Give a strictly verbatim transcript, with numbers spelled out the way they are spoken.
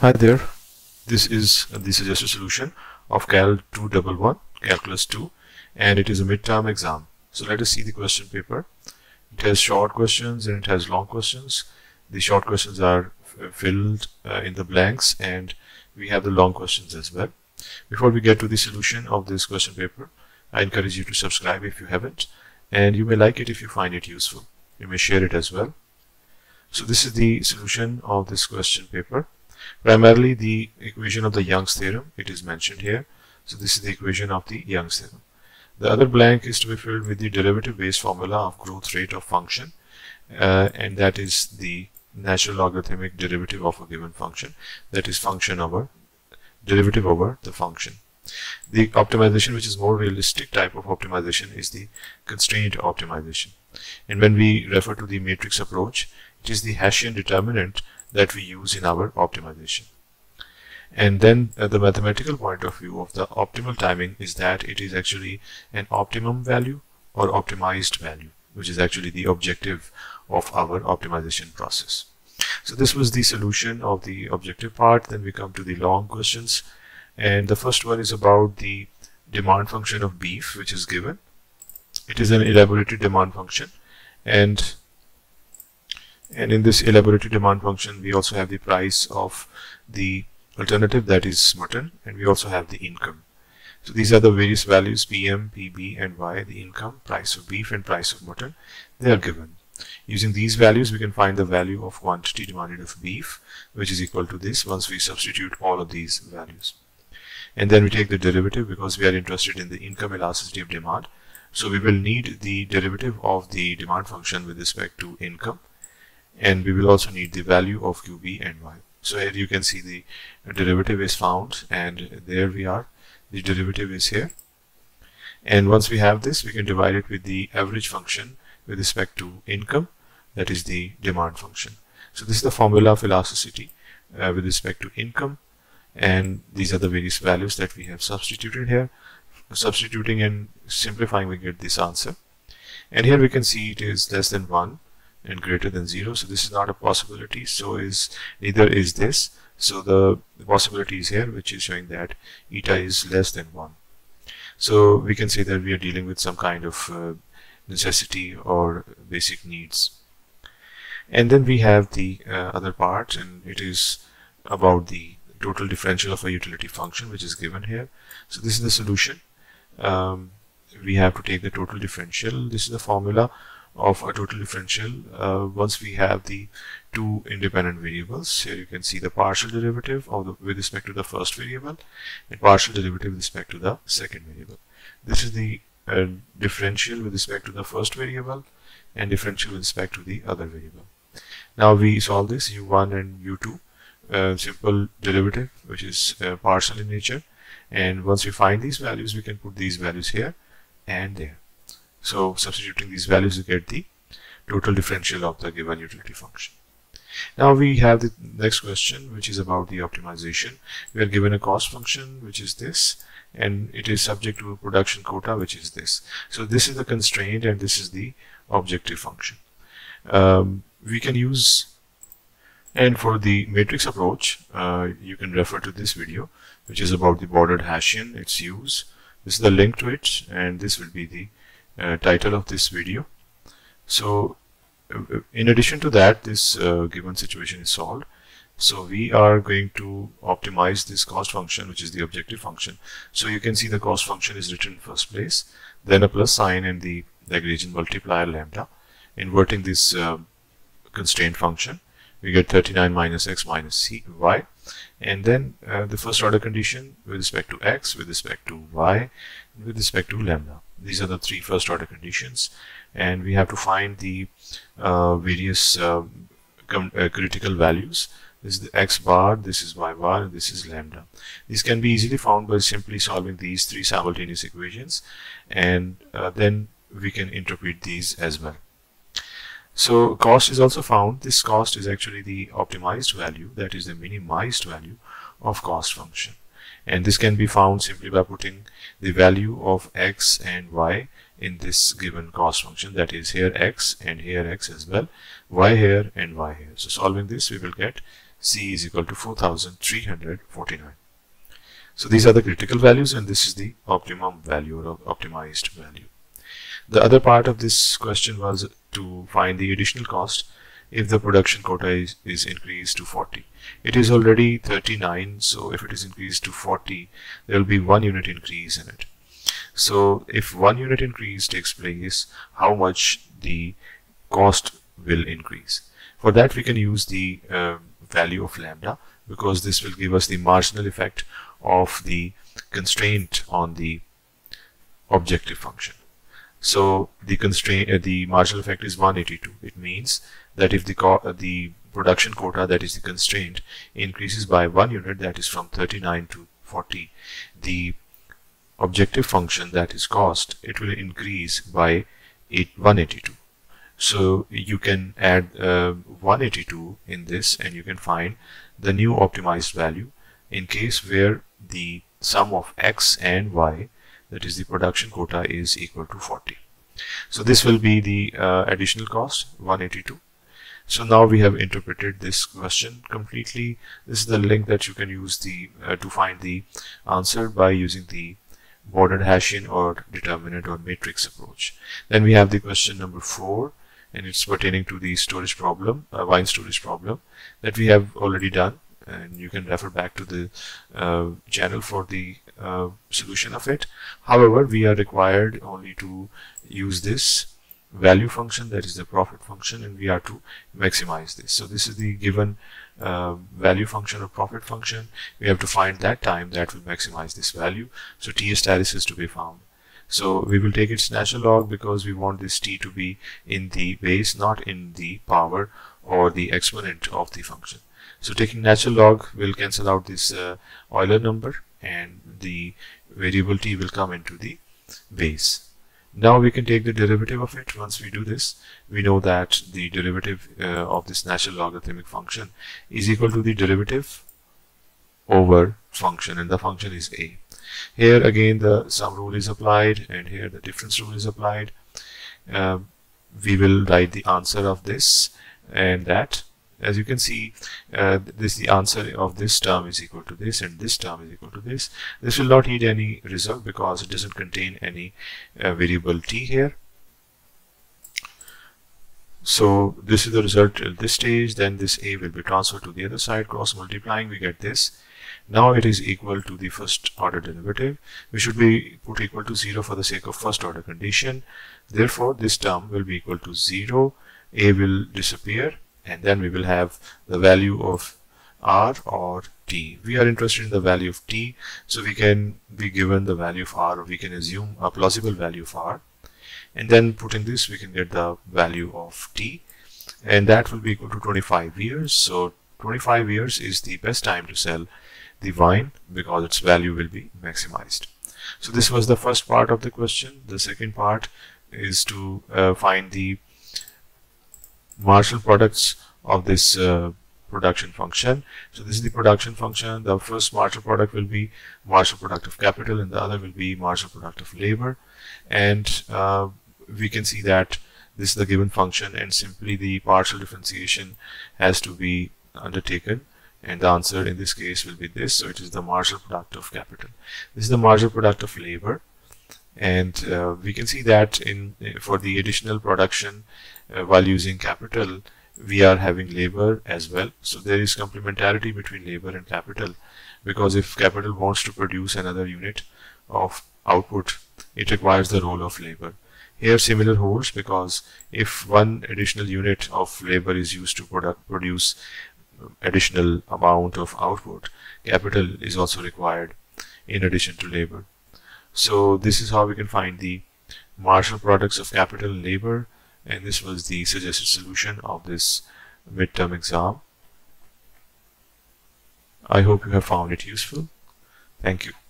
Hi there, this is the suggested solution of Cal two eleven, Calculus two, and it is a midterm exam. So let us see the question paper. It has short questions and it has long questions. The short questions are filled uh, in the blanks, and we have the long questions as well. Before we get to the solution of this question paper, I encourage you to subscribe if you haven't, and you may like it if you find it useful. You may share it as well. So this is the solution of this question paper. Primarily the equation of the Young's theorem, it is mentioned here. So this is the equation of the Young's theorem. The other blank is to be filled with the derivative based formula of growth rate of function, uh, and that is the natural logarithmic derivative of a given function, that is function over derivative over the function. The optimization, which is more realistic type of optimization, is the constraint optimization. And when we refer to the matrix approach, it is the Hessian determinant that we use in our optimization. And then uh, the mathematical point of view of the optimal timing is that it is actually an optimum value or optimized value, which is actually the objective of our optimization process. So this was the solution of the objective part. Then we come to the long questions, and the first one is about the demand function of beef, which is given. It is an elaborated demand function, and and in this elaborated demand function we also have the price of the alternative, that is mutton, and we also have the income. So these are the various values P M, P B and Y, the income, price of beef and price of mutton. They are given. Using these values we can find the value of quantity demanded of beef, which is equal to this once we substitute all of these values. And then we take the derivative because we are interested in the income elasticity of demand. So we will need the derivative of the demand function with respect to income, and we will also need the value of Q B and Y. So here you can see the derivative is found, and there we are. The derivative is here. And once we have this, we can divide it with the average function with respect to income, that is the demand function. So this is the formula of elasticity uh, with respect to income, and these are the various values that we have substituted here. Substituting and simplifying, we get this answer. And here we can see it is less than one and greater than zero. So this is not a possibility, so is neither is this. So the possibility is here, which is showing that eta is less than one. So we can say that we are dealing with some kind of uh, necessity or basic needs. And then we have the uh, other part, and it is about the total differential of a utility function, which is given here. So this is the solution. Um, we have to take the total differential. This is the formula of a total differential uh, once we have the two independent variables. Here you can see the partial derivative of the, with respect to the first variable, and partial derivative with respect to the second variable. This is the uh, differential with respect to the first variable and differential with respect to the other variable. Now we solve this u one and u two uh, simple derivative, which is uh, partial in nature, and once we find these values we can put these values here and there. So substituting these values, you get the total differential of the given utility function. Now we have the next question, which is about the optimization. We are given a cost function, which is this, and it is subject to a production quota, which is this. So this is the constraint and this is the objective function. Um, we can use, and for the matrix approach, uh, you can refer to this video, which is about the bordered Hessian, its use. This is the link to it, and this will be the Uh, title of this video. So uh, in addition to that, this uh, given situation is solved. So we are going to optimize this cost function, which is the objective function. So you can see the cost function is written in first place, then a plus sign and the Lagrange multiplier lambda. Inverting this uh, constraint function, we get thirty-nine minus x minus c y, and then uh, the first order condition with respect to x, with respect to y, with respect to lambda. These are the three first order conditions, and we have to find the uh, various uh, uh, critical values. This is the x bar, this is y bar, and this is lambda. These can be easily found by simply solving these three simultaneous equations, and uh, then we can interpret these as well. So cost is also found. This cost is actually the optimized value, that is the minimized value of cost function. And this can be found simply by putting the value of x and y in this given cost function, that is here x and here x as well, y here and y here. So solving this, we will get C is equal to four thousand three hundred forty-nine. So these are the critical values, and this is the optimum value or optimized value. The other part of this question was to find the additional cost if the production quota is, is increased to forty. It is already thirty-nine, so if it is increased to forty, there will be one unit increase in it. So if one unit increase takes place, how much the cost will increase? For that, we can use the uh, value of lambda, because this will give us the marginal effect of the constraint on the objective function. So the constraint, uh, the marginal effect is one hundred eighty-two. It means that if the co uh, the production quota, that is the constraint, increases by one unit, that is from thirty-nine to forty, the objective function, that is cost, it will increase by one hundred eighty-two. So you can add uh, one hundred eighty-two in this, and you can find the new optimized value in case where the sum of x and y, that is the production quota, is equal to forty. So this will be the uh, additional cost, one hundred eighty-two. So now we have interpreted this question completely. This is the link that you can use the uh, to find the answer by using the Bordered Hessian or determinant or matrix approach. Then we have the question number four, and it's pertaining to the storage problem, uh, wine storage problem, that we have already done, and you can refer back to the uh, channel for the uh, solution of it. However, we are required only to use this value function, that is the profit function, and we are to maximize this. So this is the given uh, value function or profit function. We have to find that time that will maximize this value. So T status is to be found. So we will take its natural log, because we want this T to be in the base, not in the power or the exponent of the function. So taking natural log will cancel out this uh, Euler number, and the variable T will come into the base. Now we can take the derivative of it. Once we do this, we know that the derivative uh, of this natural logarithmic function is equal to the derivative over function, and the function is a. Here again the sum rule is applied, and here the difference rule is applied. Uh, we will write the answer of this and that. As you can see, uh, this the answer of this term is equal to this, and this term is equal to this. This will not need any result because it doesn't contain any uh, variable t here. So this is the result at this stage. Then this a will be transferred to the other side. Cross multiplying, we get this. Now it is equal to the first order derivative. We should be put equal to zero for the sake of first order condition. Therefore, this term will be equal to zero. A will disappear, and then we will have the value of r or t. We are interested in the value of t, so we can be given the value of r, or we can assume a plausible value of r, and then putting this we can get the value of t, and that will be equal to twenty-five years. So twenty-five years is the best time to sell the wine, because its value will be maximized. So this was the first part of the question. The second part is to uh, find the marginal products of this uh, production function. So this is the production function. The first marginal product will be marginal product of capital, and the other will be marginal product of labor. And uh, we can see that this is the given function, and simply the partial differentiation has to be undertaken, and the answer in this case will be this. So it is the marginal product of capital. This is the marginal product of labor, and uh, we can see that in for the additional production uh, while using capital, we are having labor as well. So there is complementarity between labor and capital, because if capital wants to produce another unit of output, it requires the role of labor. Here similar holds, because if one additional unit of labor is used to product, produce additional amount of output, capital is also required in addition to labor. So this is how we can find the marginal products of capital and labor, and this was the suggested solution of this midterm exam. I hope you have found it useful. Thank you.